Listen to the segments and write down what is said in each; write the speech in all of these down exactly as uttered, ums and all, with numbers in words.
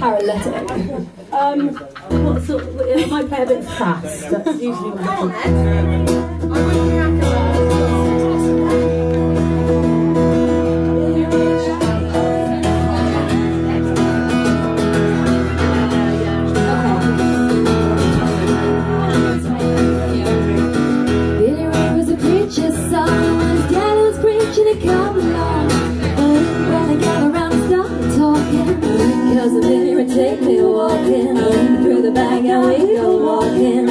paralytic. Um, what sort of, I might play a bit fast. That's usually what happens. Take me walking through the back and we go walking.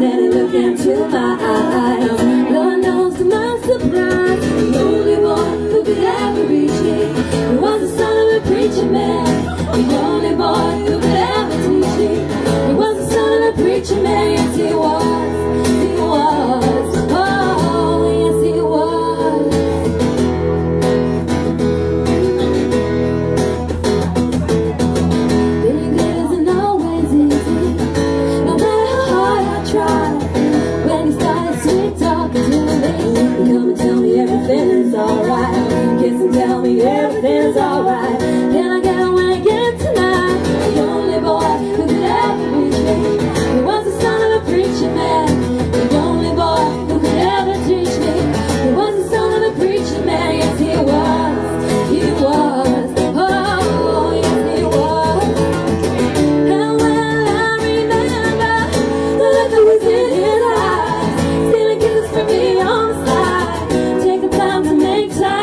Then he looked into my eyes. Lord knows to my surprise, the only boy who could ever reach me was the son of a preacher man. The only boy who could ever teach me, he was the son of a preacher man. Yes he was, he was, oh yes he was. Tell me everything's alright. Can I get away again tonight? The only boy who could ever reach me, he was the son of a preacher man. The only boy who could ever teach me, he was the son of a preacher man. Yes he was, he was, oh yes he was. And when I remember the look that was in his eyes, stealing kisses from me on the side, take the time to make time.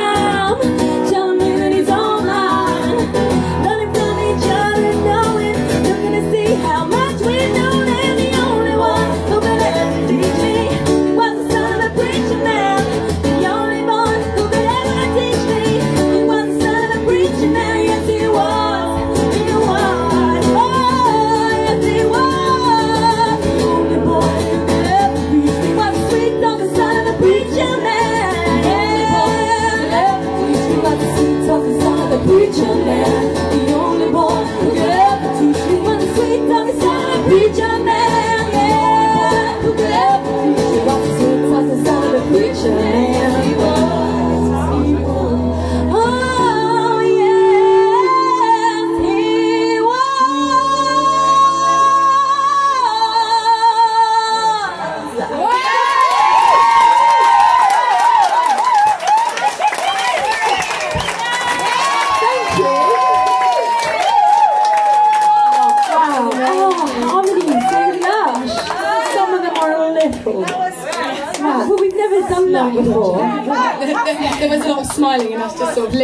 Well, we've never done that before. There was a lot of smiling and us just sort of